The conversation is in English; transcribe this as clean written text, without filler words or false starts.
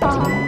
Bum.